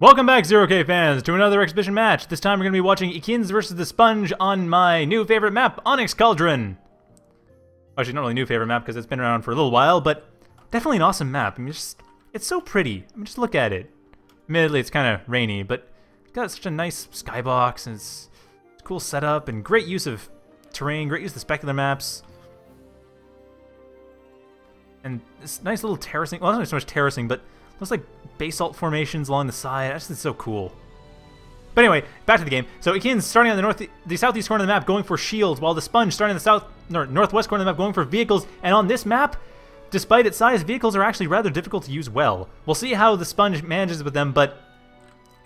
Welcome back, Zero K fans, to another exhibition match. This time we're going to be watching ikinz versus TheSponge on my new favorite map, Onyx Cauldron. Actually, not really new favorite map because it's been around for a little while, but definitely an awesome map. I mean, it's so pretty. I mean, just look at it. Admittedly, it's kind of rainy, but it's got such a nice skybox and it's a cool setup and great use of terrain, great use of the specular maps. And this nice little terracing. Well, not so much terracing, but looks like basalt formations along the side. That's just so cool. But anyway, back to the game. So ikinz starting on the southeast corner of the map, going for Shields, while TheSponge starting on the northwest corner of the map, going for Vehicles. And on this map, despite its size, Vehicles are actually rather difficult to use well. We'll see how TheSponge manages with them, but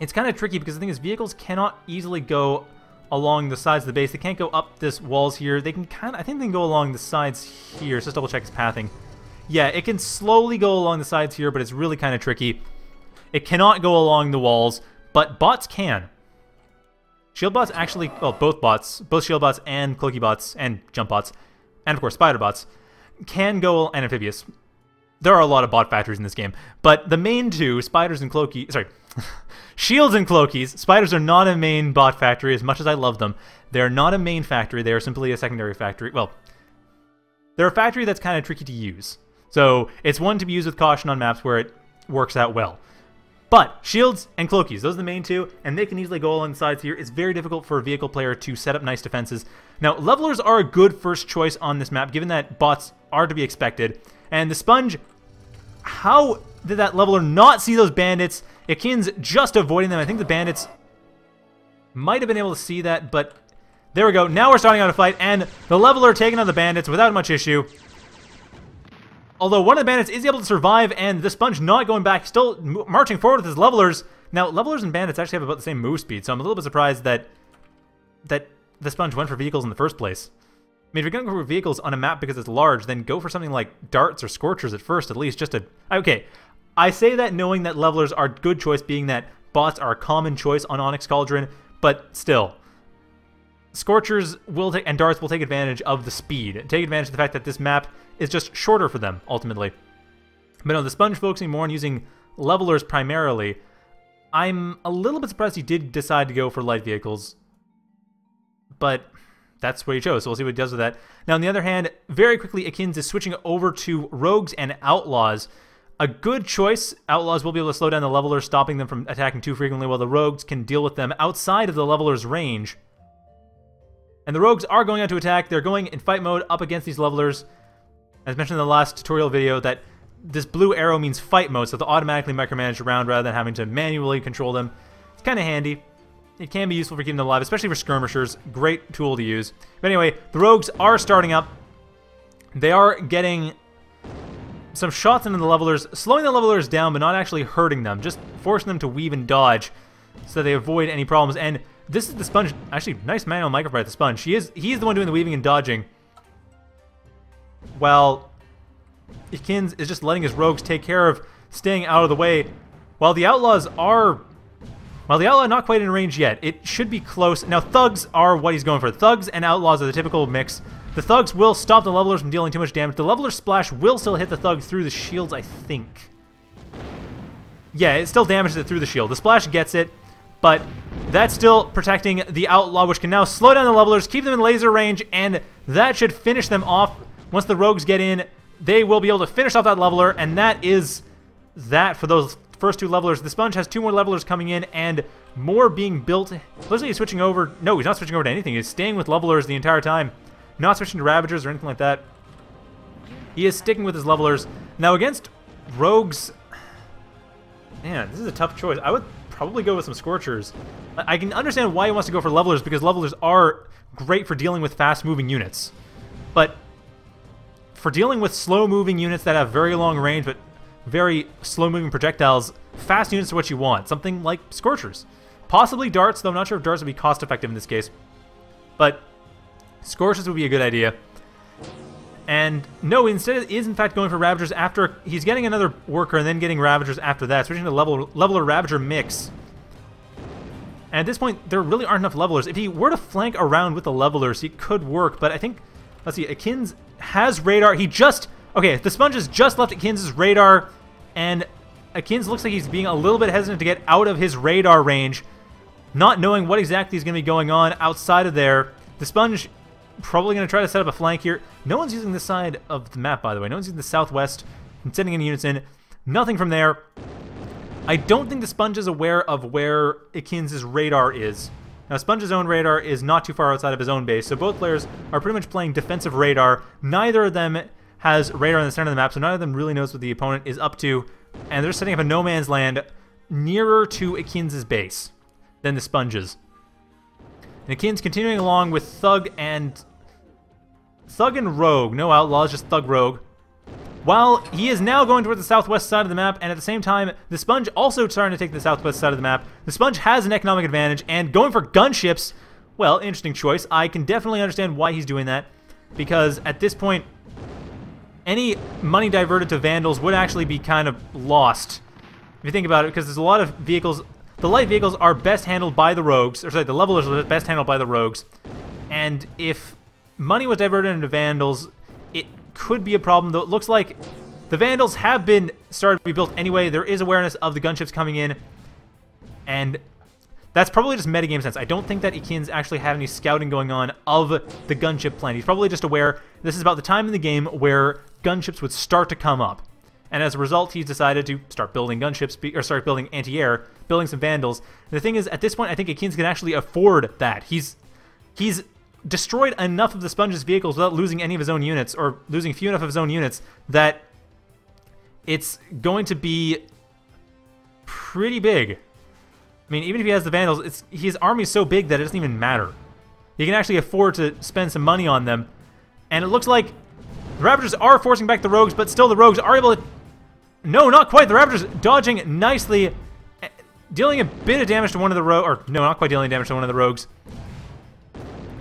it's kind of tricky because the thing is, Vehicles cannot easily go along the sides of the base. They can't go up this walls here. They can kind of, I think they can go along the sides here. So just double check its pathing. Yeah, it can slowly go along the sides here, but it's really kind of tricky. It cannot go along the walls, but bots can. Shield bots actually, well, both bots, both shield bots and cloaky bots and jump bots, and of course spider bots, can go, and amphibious. There are a lot of bot factories in this game, but the main two, spiders and cloaky, sorry, shields and cloakies, spiders are not a main bot factory as much as I love them. They're not a main factory, they are simply a secondary factory. Well, they're a factory that's kind of tricky to use. So it's one to be used with caution on maps where it works out well. But shields and cloakies, those are the main two, and they can easily go along the sides here. It's very difficult for a vehicle player to set up nice defenses. Now, levelers are a good first choice on this map, given that bots are to be expected. And TheSponge, how did that leveler not see those bandits? Ikinz just avoiding them. I think the bandits might have been able to see that, but there we go. Now we're starting out a fight, and the leveler taking on the bandits without much issue. Although one of the bandits is able to survive, and TheSponge not going back, still marching forward with his levelers. Now, levelers and bandits actually have about the same move speed, so I'm a little bit surprised that TheSponge went for vehicles in the first place. I mean, if you're going to go for vehicles on a map because it's large, then go for something like darts or scorchers at first, at least, just to... Okay, I say that knowing that levelers are a good choice, being that bots are a common choice on Onyx Cauldron, but still... Scorchers will take, and darts will take advantage of the speed. Take advantage of the fact that this map is just shorter for them, ultimately. But no, TheSponge focusing more on using levelers primarily. I'm a little bit surprised he did decide to go for light vehicles. But that's what he chose, so we'll see what he does with that. Now, on the other hand, very quickly, ikinz is switching over to rogues and outlaws. A good choice. Outlaws will be able to slow down the levelers, stopping them from attacking too frequently, while the rogues can deal with them outside of the levelers' range. And the rogues are going out to attack. They're going in fight mode up against these levelers. As mentioned in the last tutorial video, that this blue arrow means fight mode, so they'll automatically micromanage around rather than having to manually control them. It's kind of handy. It can be useful for keeping them alive, especially for skirmishers. Great tool to use. But anyway, the rogues are starting up. They are getting some shots into the levelers, slowing the levelers down, but not actually hurting them, just forcing them to weave and dodge so they avoid any problems. And this is TheSponge. Actually, nice manual micro by TheSponge. He's the one doing the weaving and dodging. While ikinz is just letting his rogues take care of staying out of the way. While the outlaws are... While the outlaw not quite in range yet. It should be close. Now, thugs are what he's going for. Thugs and outlaws are the typical mix. The thugs will stop the levelers from dealing too much damage. The leveler splash will still hit the thug through the shields, I think. Yeah, it still damages it through the shield. The splash gets it, but... That's still protecting the outlaw, which can now slow down the levelers, keep them in laser range, and that should finish them off. Once the rogues get in, they will be able to finish off that leveler, and that is that for those first two levelers. TheSponge has two more levelers coming in, and more being built. Looks like he's switching over. No, he's not switching over to anything. He's staying with levelers the entire time. Not switching to Ravagers or anything like that. He is sticking with his levelers. Now against rogues... Man, this is a tough choice. I would... probably go with some Scorchers. I can understand why he wants to go for levelers, because levelers are great for dealing with fast-moving units. But for dealing with slow-moving units that have very long range but very slow-moving projectiles, fast units are what you want. Something like Scorchers. Possibly darts, though I'm not sure if darts would be cost-effective in this case. But Scorchers would be a good idea. And no, instead is in fact going for Ravagers after he's getting another worker and then getting Ravagers after that, switching to leveler Ravager mix. And at this point, there really aren't enough levelers. If he were to flank around with the levelers, he could work, but I think, let's see, ikinz has radar. He just, okay, TheSponge has just left ikinz's radar, and Ikinz looks like he's being a little bit hesitant to get out of his radar range, not knowing what exactly is going to be going on outside of there. The Sponge probably going to try to set up a flank here. No one's using this side of the map, by the way. No one's using the southwest and sending any units in. Nothing from there. I don't think the Sponge is aware of where Ikinz's radar is. Now, Sponge's own radar is not too far outside of his own base, so both players are pretty much playing defensive radar. Neither of them has radar in the center of the map, so neither of them really knows what the opponent is up to, and they're setting up a no man's land nearer to Ikinz's base than the Sponge's. And Ikinz continuing along with Thug and Rogue. No Outlaws, just Thug Rogue. While he is now going towards the southwest side of the map, and at the same time, the Sponge also starting to take the southwest side of the map. The Sponge has an economic advantage, and going for gunships, well, interesting choice. I can definitely understand why he's doing that, because at this point, any money diverted to Vandals would actually be kind of lost, if you think about it, because there's a lot of vehicles. The light vehicles are best handled by the Rogues, or sorry, the levelers are best handled by the Rogues, and if money was diverted into Vandals, it could be a problem, though it looks like the Vandals have been started to be built anyway. There is awareness of the gunships coming in, and that's probably just metagame sense. I don't think that Ikinz actually had any scouting going on of the gunship plan. He's probably just aware this is about the time in the game where gunships would start to come up, and as a result, he's decided to start building gunships, or start building anti-air, building some Vandals. And the thing is, at this point, I think Ikinz can actually afford that. He's destroyed enough of the Sponge's vehicles without losing any of his own units, or losing few enough of his own units, that it's going to be pretty big. I mean, even if he has the Vandals, his army is so big that it doesn't even matter. He can actually afford to spend some money on them, and it looks like the Ravagers are forcing back the Rogues, but still the Rogues are able to... No, not quite! The Ravagers dodging nicely, dealing a bit of damage to one of the Rogues, or no, not quite dealing damage to one of the Rogues.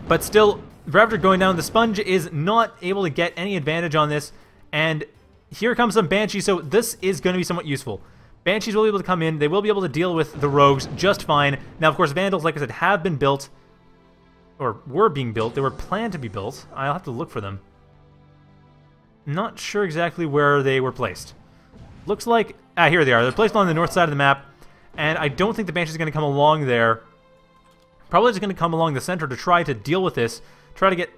But still, Ravager going down. The Sponge is not able to get any advantage on this. And here comes some Banshees, so this is going to be somewhat useful. Banshees will be able to come in. They will be able to deal with the Rogues just fine. Now, of course, Vandals, like I said, have been built. Or were being built. They were planned to be built. I'll have to look for them. Not sure exactly where they were placed. Looks like... Ah, here they are. They're placed on the north side of the map. And I don't think the Banshee is going to come along there. Probably just going to come along the center to try to deal with this, try to get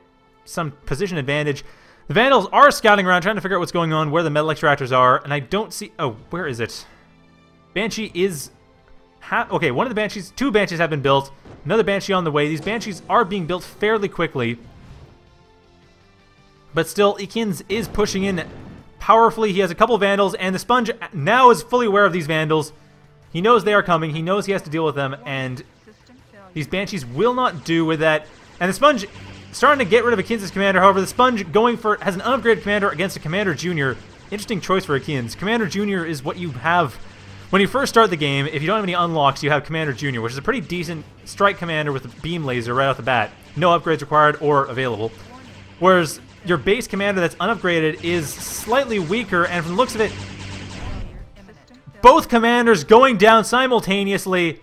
some position advantage. The Vandals are scouting around, trying to figure out what's going on, where the metal extractors are, and I don't see... Oh, where is it? Banshee is... Okay, one of the Banshees... Two Banshees have been built. Another Banshee on the way. These Banshees are being built fairly quickly. But still, Ikinz is pushing in powerfully. He has a couple Vandals, and the Sponge now is fully aware of these Vandals. He knows they are coming. He knows he has to deal with them, and... These Banshees will not do with that. And the Sponge starting to get rid of Ikinz's commander. However, the Sponge going for has an unupgraded commander against a Commander Jr. Interesting choice for Ikinz. Commander Jr. is what you have when you first start the game. If you don't have any unlocks, you have Commander Jr., which is a pretty decent strike commander with a beam laser right off the bat. No upgrades required or available. Whereas your base commander that's unupgraded is slightly weaker, and from the looks of it, both commanders going down simultaneously.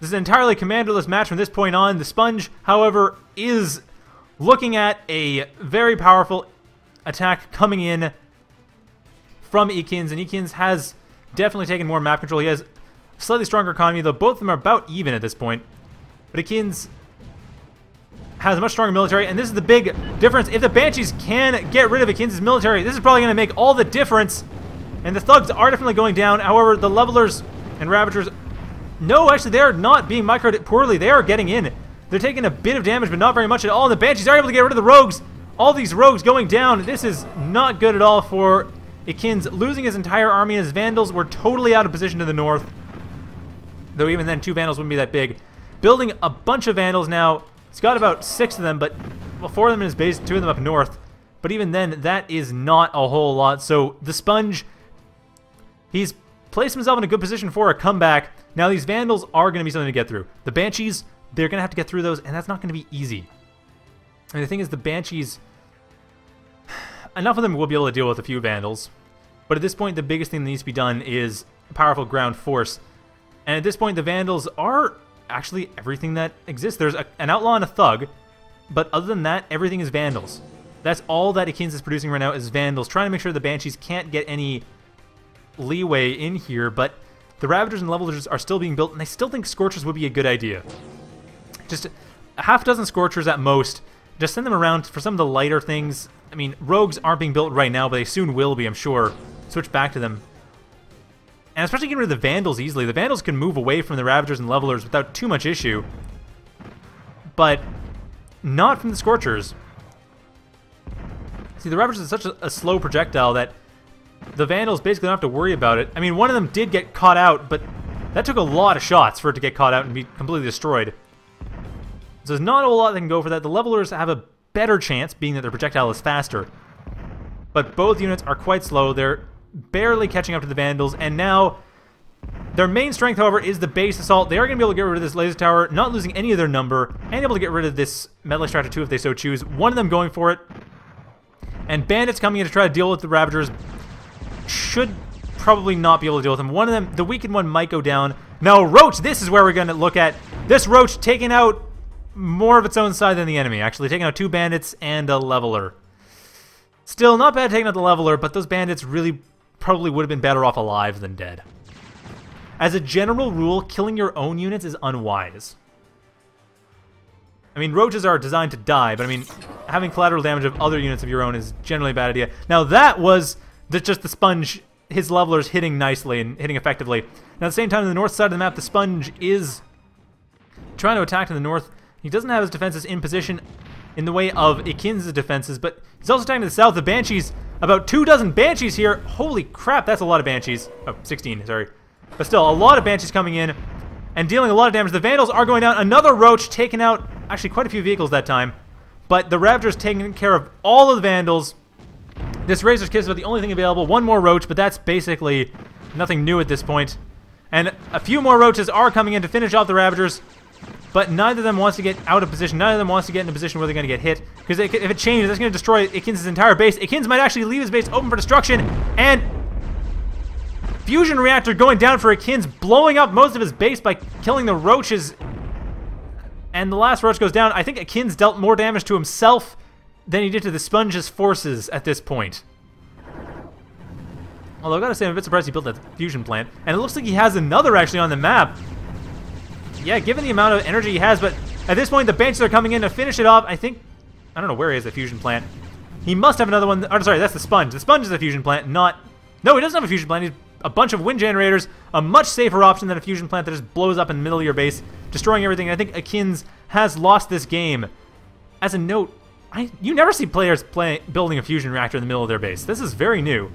This is an entirely commanderless match from this point on. The Sponge, however, is looking at a very powerful attack coming in from Ikinz, and Ikinz has definitely taken more map control. He has slightly stronger economy, though both of them are about even at this point. But Ikinz has a much stronger military, and this is the big difference. If the Banshees can get rid of Ikinz's military, this is probably going to make all the difference. And the Thugs are definitely going down. However, the Levelers and Ravagers... No, actually, they are not being microed poorly. They are getting in. They're taking a bit of damage, but not very much at all. And the Banshees are able to get rid of the Rogues. All these Rogues going down. This is not good at all for Ikinz. Losing his entire army, and his Vandals were totally out of position to the north. Though even then, two Vandals wouldn't be that big. Building a bunch of Vandals now. He's got about 6 of them, but well, 4 of them in his base, 2 of them up north. But even then, that is not a whole lot. So the Sponge, he's placed himself in a good position for a comeback. Now, these Vandals are going to be something to get through. The Banshees, they're going to have to get through those, and that's not going to be easy. And the thing is, the Banshees... Enough of them will be able to deal with a few Vandals. But at this point, the biggest thing that needs to be done is powerful ground force. And at this point, the Vandals are actually everything that exists. There's an Outlaw and a Thug, but other than that, everything is Vandals. That's all that Ikinz is producing right now is Vandals, trying to make sure the Banshees can't get any leeway in here, but the Ravagers and Levelers are still being built, and I still think Scorchers would be a good idea. Just a half dozen Scorchers at most. Just send them around for some of the lighter things. I mean, Rogues aren't being built right now, but they soon will be, I'm sure. Switch back to them. And especially getting rid of the Vandals easily. The Vandals can move away from the Ravagers and Levelers without too much issue. But not from the Scorchers. See, the Ravagers is such a slow projectile that the Vandals basically don't have to worry about it. I mean, one of them did get caught out, but that took a lot of shots for it to get caught out and be completely destroyed. So there's not a whole lot that can go for that. The Levelers have a better chance, being that their projectile is faster. But both units are quite slow. They're barely catching up to the Vandals, and now their main strength, however, is the base assault. They are going to be able to get rid of this laser tower, not losing any of their number, and able to get rid of this metal extractor too if they so choose. One of them going for it. And bandits coming in to try to deal with the Ravagers should probably not be able to deal with them. One of them, the weakened one, might go down. Now Roach, this is where we're going to look at this Roach taking out more of its own side than the enemy, actually. Taking out two bandits and a leveler. Still, not bad taking out the leveler, but those bandits really probably would have been better off alive than dead. As a general rule, killing your own units is unwise. I mean, roaches are designed to die, but I mean, having collateral damage of other units of your own is generally a bad idea. Now that was just the Sponge, his levelers hitting nicely and hitting effectively. Now at the same time, on the north side of the map, the Sponge is trying to attack to the north. He doesn't have his defenses in position in the way of Ikinz's defenses, but he's also attacking to the south. The Banshees, about 24 Banshees here. Holy crap, that's a lot of Banshees. Oh, 16, sorry. But still, a lot of Banshees coming in and dealing a lot of damage. The Vandals are going down. Another Roach taking out actually quite a few vehicles that time. But the Ravagers taking care of all of the Vandals. This Razor's Kiss is about the only thing available. One more Roach, but that's basically nothing new at this point. And a few more Roaches are coming in to finish off the Ravagers. But neither of them wants to get out of position. Neither of them wants to get in a position where they're going to get hit. Because if it changes, that's going to destroy Ikinz's entire base. Ikinz might actually leave his base open for destruction. And fusion reactor going down for Ikinz, blowing up most of his base by killing the roaches. And the last roach goes down. I think Ikinz dealt more damage to himself than he did to the Sponge's forces at this point. Although I gotta say, I'm a bit surprised he built that fusion plant. And it looks like he has another actually on the map. Yeah, given the amount of energy he has, but at this point the Banshees are coming in to finish it off. I think, I don't know where he has the fusion plant. He must have another one. Oh, sorry, that's the Sponge. The Sponge is a fusion plant, not... No, he doesn't have a fusion plant. He's a bunch of wind generators, a much safer option than a fusion plant that just blows up in the middle of your base, destroying everything. And I think Ikinz has lost this game. As a note, you never see players building a fusion reactor in the middle of their base. This is very new.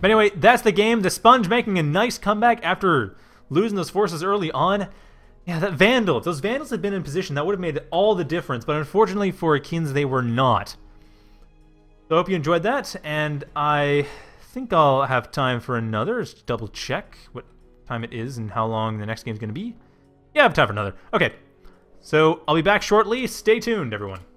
But anyway, that's the game. The Sponge making a nice comeback after losing those forces early on. Yeah, that Vandal. If those Vandals had been in position, that would have made all the difference. But unfortunately for Ikinz, they were not. So I hope you enjoyed that, and I think I'll have time for another. Just double check what time it is and how long the next game is going to be. Yeah, I have time for another. Okay, so I'll be back shortly. Stay tuned, everyone.